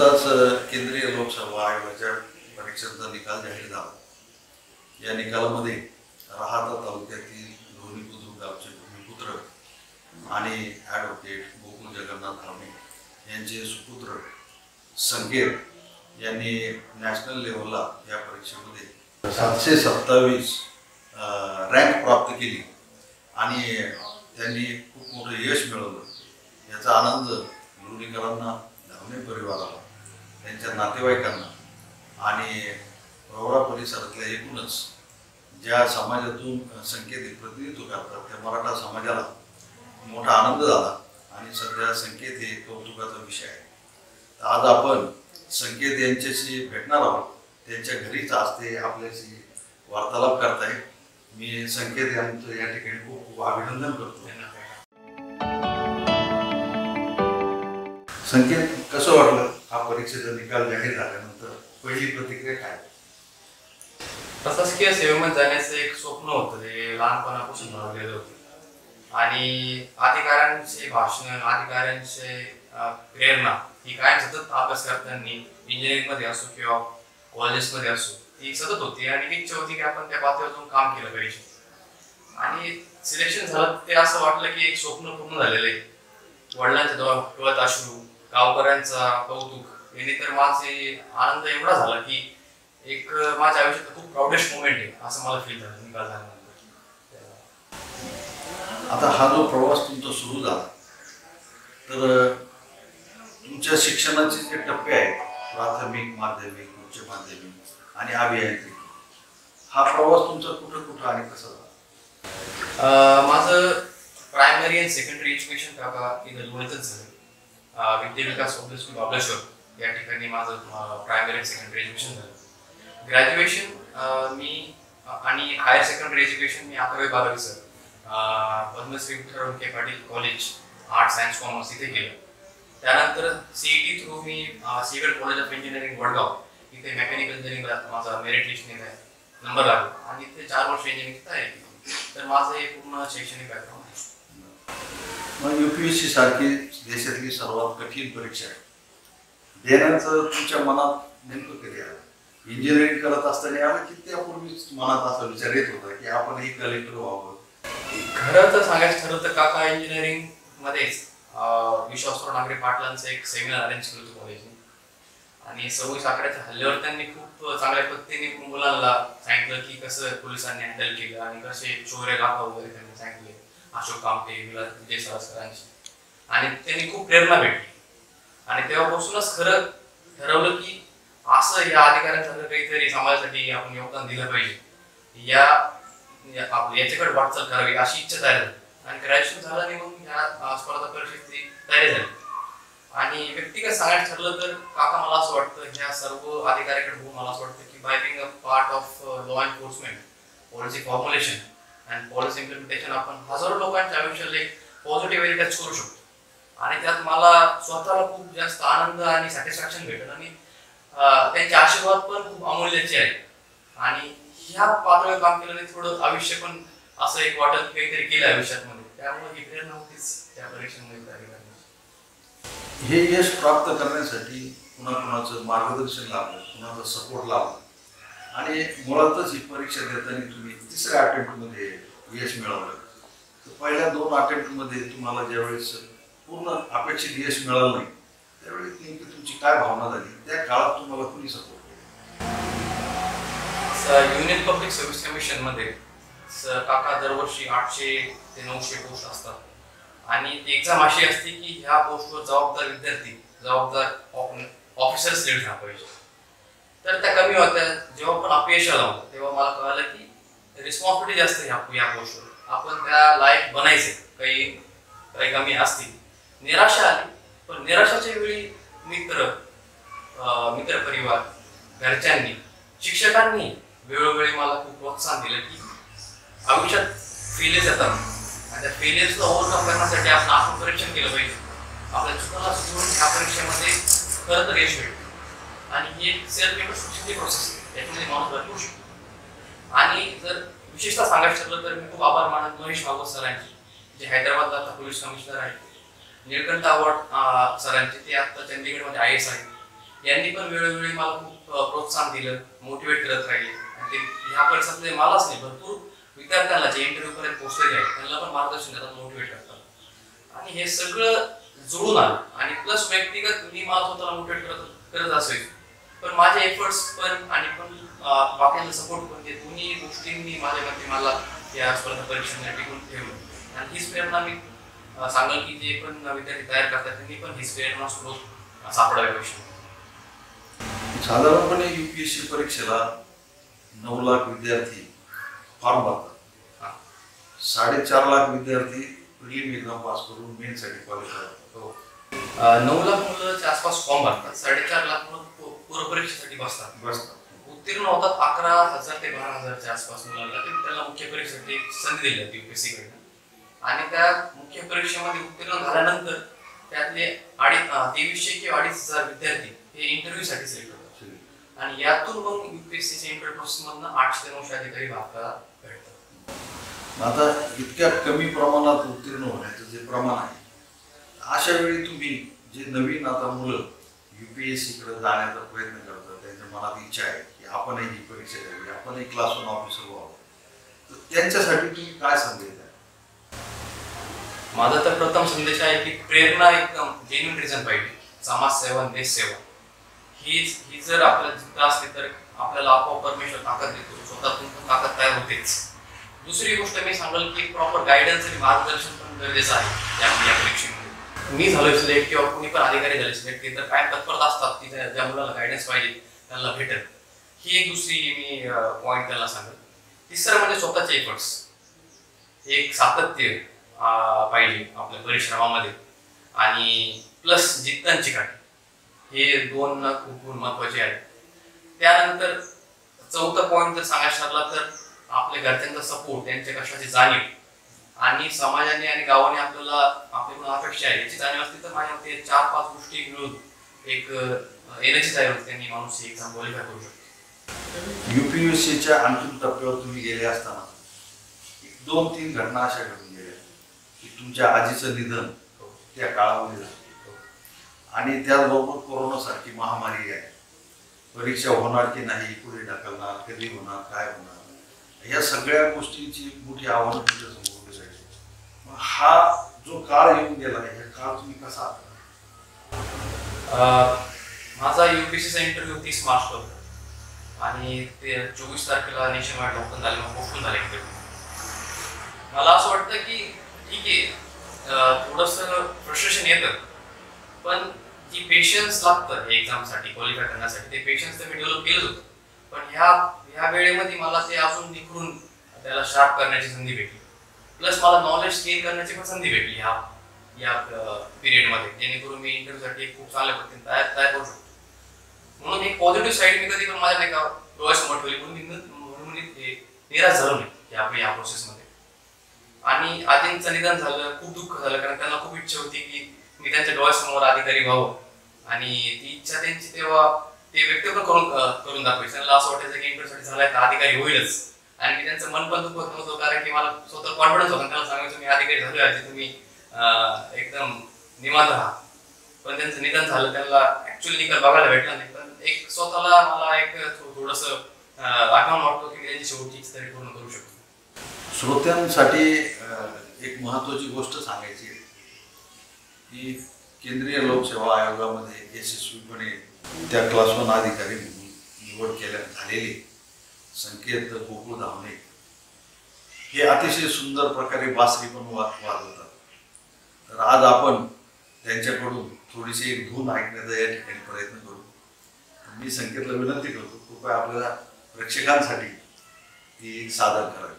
नुकताच केंद्रीय लोकसेवा आयोगाच्या परीक्षेचा निकाल जाहीर झाला। या निकालामध्ये राहता तालुक्यातील लोणी बुद्रुक गावचे भूमिपुत्र आणि ॲडव्होकेट गोपाळ जगन्नाथ धावणे यांचे सुपुत्र संकेत यांनी नॅशनल लेव्हलला या परीक्षेमध्ये 727 रँक प्राप्त केली आणि त्यांनी खूप मोठे यश मिळवलं। याचा आनंद लोणीकरांना, धावणे परिवाराला, त्यांच्या नातेवाईकांना आणि रोवरा परिसरातल्या एकूणच ज्या समाजातून संकेत प्रतिनिधित्व करतात त्या मराठा समाजाला मोठा आनंद झाला आणि सध्या संकेत हे कौतुकाचा विषय आहे। आज आपण संकेत यांच्याशी भेटणार आहोत, त्यांच्या घरीच असते आपल्याशी वार्तालाप करताय। मी संकेत यांचं या ठिकाणी खूप खूप अभिनंदन करतो। संकेत, कसं वाटलं हा परीक्षेचा निकाल जाहीर झाल्यानंतर? पहिली प्रतिक्रिया काय? प्रशासकीय सेवेमध्ये जाण्याचं एक स्वप्न होतं, ते लहानपणापासून ठरवलेलं होतं आणि अधिकाऱ्यांचे भाषण, अधिकाऱ्यांचे प्रेरणा ही कायम सतत अभ्यास करताना इंजिनिअरिंगमध्ये असो किंवा कॉलेजेसमध्ये असो ती सतत होती आणि इच्छा होती की आपण त्या पातळीवरून काम केलं पाहिजे। आणि सिलेक्शन झालं ते असं वाटलं की एक स्वप्न पूर्ण झालेलं आहे। वडिलांच्या अश्रू, गावकऱ्यांचा कौतुक याने तर माझे आनंद एवढा झाला की एक माझ्या आयुष्यात खूप प्राऊडेस्ट मोमेंट आहे असं मला फील झालं निकाल झाल्यानंतर। आता हा जो प्रवास तुमचा सुरू झाला, तर तुमच्या शिक्षणाचे जे टप्पे आहेत, प्राथमिक, माध्यमिक, उच्च माध्यमिक आणि अभियांत्रिकी, हा प्रवास तुमचा कुठं कुठं आणि कसा झाला? माझं प्रायमरी अँड सेकंडरी एज्युकेशन काका इथं लोणीतच झालं, विद्याविकास पब्लिक स्कूल बाबलेश्वर या ठिकाणी माझं प्रायमरी अँड सेकंडरी एज्युकेशन झालं। ग्रॅज्युएशन मी आणि हायर सेकंडरी एज्युकेशन मी 11वी-12वी पद्मसिंहराव के Patil college arts science commerce इथे केलं। त्यानंतर CET थ्रू मी civil college of engineering Vadgaon इथे मेकॅनिकल इंजिनिअरिंगला माझा मेरिट लिस्टने नंबर लागला आणि इथे 4 वर्ष इंजिनिअरिंग आहे। तर माझं हे पूर्ण शैक्षणिक बॅकग्राऊंड मग यूपीएससी सारखी देशातली सर्वात कठीण परीक्षा आहे, देण्याचं तुमच्या मनात नेमकं कधी आलं? इंजिनिअरिंग करत असताना आलं की त्यापूर्वीच मनात असा विचार येत होता की आपण हे कलेक्टर व्हावं? खरं तर सांगायचं ठरलं तर काका इंजिनिअरिंग मध्येच विश्वासराव ठाकरे पाटलांचं एक सेमिनार अरेंज केलं होतं कॉलेजने आणि 26 आकड्याच्या हल्ल्यावर त्यांनी खूप चांगल्या पद्धतीने मुलांना सांगितलं की कसं पोलिसांनी हँडल केलं आणि कसे चोऱ्या गाफा वगैरे त्यांनी सांगितले अशोक कामटे, विजय सरासरांची, आणि त्यांनी खूप प्रेरणा भेटली आणि तेव्हापासूनच खरं ठरवलं की असं या अधिकाऱ्यांसारखं काहीतरी समाजासाठी आपण योगदान दिलं पाहिजे, याच्याकडे वाटचाल करावी अशी इच्छा तयार झाली आणि ग्रॅज्युएशन झालं आणि मग ह्या स्पर्धा परीक्षेची तयारी झाली। आणि व्यक्तिगत सांगायचं ठरलं तर काका मला असं वाटतं ह्या सर्व अधिकाऱ्याकडे बघून मला असं वाटतं की by being a part of law enforcement, policy formulation आणि पॉलिसी इम्प्लिमेंटेशन आपण हजारो लोकांच्या आयुष्याला एक पॉझिटिव्ह टच करू शकतो आणि त्यात मला स्वतःला खूप जास्त आनंद आणि सॅटिस्फॅक्शन भेटलं आणि त्यांचे आशीर्वाद पण खूप अमूल्याचे आहेत आणि ह्या पातळीवर काम केल्याने थोडं आयुष्य पण असं एक वाटत काहीतरी केलं आयुष्यामध्ये, त्यामुळे ही प्रेरणा होतीच त्या परीक्षेमध्ये तयारी करण्याची। हे यश प्राप्त करण्यासाठी कुणाकुणाचं मार्गदर्शन लाभलं, कुणाचा सपोर्ट लाभला आणि मुळातच ही परीक्षा देताना तुम्ही 3ऱ्या अटेम्प्टमध्ये यश मिळवलं, तर पहिल्या 2 अटेम्प्टमध्ये तुम्हाला ज्यावेळेस पूर्ण अपेक्षित यश मिळालं नाही त्यावेळी नेमकी तुमची काय भावना झाली? त्या काळात तुम्हाला कुणी सपोर्ट केला? युनियन पब्लिक सर्व्हिस कमिशनमध्ये काका दरवर्षी 800 ते 900 पोस्ट असतात आणि एक्झाम अशी असते की ह्या पोस्टवर जबाबदार विद्यार्थी, जबाबदार ऑफिसर सिलेक्ट झाला पाहिजे। तर त्या कमी होत्या, जेव्हा पण अपयश आलं होतं तेव्हा मला कळालं की रिस्पॉन्सिबिलिटी जास्त ह्या गोष्टीवर, आपण त्या लायक बनायचे, काही काही कमी असतील, निराशा आली, पण निराशाच्या वेळी मित्र परिवार, घरच्यांनी, शिक्षकांनी वेळोवेळी मला खूप प्रोत्साहन दिलं की आयुष्यात फेलियर्स येतात आणि त्या फेलियर्सला ओव्हरकम करण्यासाठी आपण आत्मपरीक्षण केलं पाहिजे, आपल्या चुकांना सुधारून ह्या परीक्षेमध्ये खरं तर यश मिळतं आणि ही एक सेल्फ इंट्रोस्पेक्शनची प्रोसेस आहे, याच्यामध्ये माणूस बदलू शकतो। आणि जर विशेषतः सांगायचं ठरलं तर मी खूप आभार मानत महेश भागवत सरांची, जे हैदराबादला आता पोलीस कमिशनर आहेत, निळकंठ अवॉर्ड सरांचे, ते आत्ता चंदीगडमध्ये IAS आहेत यांनी पण वेळोवेळी मला खूप प्रोत्साहन दिलं, मोटिवेट करत राहिले आणि ह्या परिसरातले मलाच नाही भरपूर विद्यार्थ्यांना जे इंटरव्ह्यू पर्यंत पोहोचले आहेत त्यांना पण मार्गदर्शन देतात, मोटिवेट करतात आणि हे सगळं जुळून आलं आणि प्लस व्यक्तिगत मी माझं स्वतःला मोटिवेट करत असेल पण माझे एफर्ट्स पण आणि पण बाकीला सपोर्ट पण देत दोन्ही गोष्टींनी माझ्यामध्ये मला या स्पर्धा परीक्षेमध्ये टिकून ठेवलं आणि हीच प्रेरणा मी सांगेल की जे पण विद्यार्थी तयार करतात त्यांनी पण हीच प्रेरणा स्रोत सापडावी आवश्यक आहे। साधारणपणे यूपीएससी परीक्षेला 9 लाख विद्यार्थी फॉर्म भरतात, 4.5 लाख विद्यार्थी प्रीलिम एक्झाम पास करून मेनसाठी क्वालिफाय होतात, 9 लाख मुलांच्या आसपास फॉर्म भरतात, 4.5 लाख मुलं पूर्व परीक्षेसाठी बसतात, उत्तीर्ण होतात 11,000 ते 12,000च्या आसपास मुलांना त्याला मुख्य परीक्षेसाठी संधी दिली जाते यूपीएससी कडून आणि त्या मुख्य परीक्षेमध्ये उत्तीर्ण झाल्यानंतर त्यातले 2300 किंवा 2500 विद्यार्थी हे इंटरव्ह्यू साठी सिलेक्ट होतात आणि यातून मग यूपीएससी च्या इंटरव्ह्यू प्रोसेस मधून 800 ते 900 अधिकारी भारताला भेटतात। आता इतक्या कमी प्रमाणात उत्तीर्ण होण्याचं जे प्रमाण आहे अशा वेळी तुम्ही जे नवीन आता मुलं यूपीएससी कडे जाण्याचा प्रयत्न करतात त्यांच्या मनात इच्छा आहे की आपणही ही परीक्षा द्यावी, आपणही क्लास 1 ऑफिसर व्हावं, तर त्यांच्यासाठी तुम्ही काय संदेश द्याल? माझा तर प्रथम संदेश आहे की प्रेरणा एकदम जेन्युइन रिझन पाहिजे, समाजसेवा देशसेवा ही जर आपल्याला जिद्द असली तर आपल्याला आपोआप परमेश्वर ताकद देतो, स्वतःतून पण ताकद तयार होतेच। दुसरी गोष्ट मी सांगेल की प्रॉपर गायडन्स आणि मार्गदर्शन पण गरजेचं आहे या परीक्षेमध्ये। मी झालो सिलेक्ट किंवा कोणी पण अधिकारी झाले सिलेक्ट ते तर काय तत्परता असतात की ज्या मुलाला गायडन्स पाहिजे त्यांना भेटेल, ही एक दुसरी मी पॉईंट त्याला सांगेल। तिसरं म्हणजे स्वतःचे एफर्ट्स, एक सातत्य पाहिजे आपल्या परिश्रमामध्ये आणि प्लस जिद्दांची काठी, हे दोन खूप महत्वाचे आहेत। त्यानंतर चौथा पॉईंट जर सांगायचं ठरला तर आपल्या घरच्यांचा सपोर्ट, त्यांच्या कष्टाची जाणीव आणि समाजाने आणि गावाने आपल्याला आपल्याकडून अपेक्षा आहे याची जाणीव असते तर माझ्या मते 4-5 गोष्टी मिळून एक एनर्जी तयार होते, त्यांनी माणूस ही एक्झाम क्वालिफाय करू शकतो। यूपीएससीच्या अंतिम टप्प्यावर तुम्ही गेले असताना 2-3 घटना अशा घडून गेल्या की तुमच्या आजीचं निधन त्या काळामध्ये झालं आणि त्याचबरोबर कोरोना सारखी महामारी आहे, परीक्षा होणार की नाही, पुढे ढकलणार, कधी होणार, काय होणार, या सगळ्या गोष्टींची मोठी आव्हानं तुमच्या समोर उभी राहिली। हा जो काळ येऊन गेला आहे हा काळ तुम्ही कसा हाताळला? माझा यूपीएससीचा इंटरव्ह्यू 30 मार्चला होता आणि ते 24 तारखेला नेशनवाईड लॉकडाऊन झाले, मग पोस्टपोन झाले इंटरव्ह्यू। मला असं वाटतं की ठीक आहे थोडंसं फ्रस्ट्रेशन येतं पण जी पेशन्स लागतं एक्झामसाठी क्वालिफाय करण्यासाठी ते पेशन्स तर मी डेव्हलप केलंच होतं पण ह्या वेळेमध्ये मला ते अजून निखरून त्याला शार्प करण्याची संधी भेटली, प्लस मला नॉलेज गेन करण्याची पण संधी भेटली या पिरियडमध्ये, जेणेकरून मी इंटरव्ह्यूसाठी खूप चांगल्या पद्धतीने तयार करू शकतो। म्हणून एक पॉझिटिव्ह साईड मी कधी पण माझ्या नाही का डोळ्यासमोर ठेवली म्हणून मी निराश झालो नाही आपण या प्रोसेसमध्ये। आणि आजींचं निधन झालं, खूप दुःख झालं कारण त्यांना खूप इच्छा होती की मी त्यांच्या डोळ्यासमोर अधिकारी व्हावं आणि ती इच्छा त्यांची तेव्हा ते व्यक्त पण करून दाखवायची, त्यांना असं वाटायचं की इंटरव्ह्यूसाठी झालाय तर अधिकारी होईलच आणि मी त्यांचं मन पण दुखवत नव्हतो कारण की मला स्वतः कॉन्फिडन्स होता, त्यांना सांगायचं मी अधिकारी झालो आहे तुम्ही एकदम निवांत राहा, पण त्यांचं निधन झालं त्यांना ऍक्च्युअली निकाल बघायला भेटला नाही पण एक स्वतःला मला एक थोडंसं आठवण वाटतो की त्यांची शेवटची इच्छा तरी पूर्ण करू शकतो। श्रोत्यांसाठी एक महत्त्वाची गोष्ट सांगायची की केंद्रीय लोकसेवा आयोगामध्ये यशस्वीपणे त्या क्लास 1 अधिकारी म्हणून निवड झालेले संकेत गोपाळ धावणे हे अतिशय सुंदर प्रकारे बासरी पण वाजवतात, तर आज आपण त्यांच्याकडून थोडीशी एक धून ऐकण्याचा या ठिकाणी प्रयत्न करू। मी संकेतला विनंती करतो कृपया आपल्या प्रेक्षकांसाठी ती सादर करावी।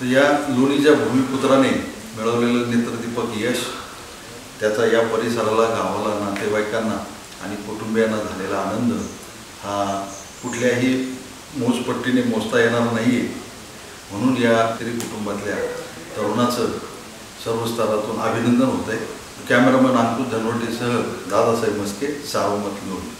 तर या लोणीच्या भूमिपुत्राने मिळवलेलं नेत्रदीपक यश त्याचा या परिसराला, गावाला, नातेवाईकांना आणि कुटुंबियांना झालेला आनंद हा कुठल्याही मोजपट्टीने मोजता येणार नाही, म्हणून या तरी कुटुंबातल्या तरुणाचं सर्व स्तरातून अभिनंदन होते। कॅमेरामन अंकुश धनवटेसह दादासाहेब म्हस्के, सावमत लोणी।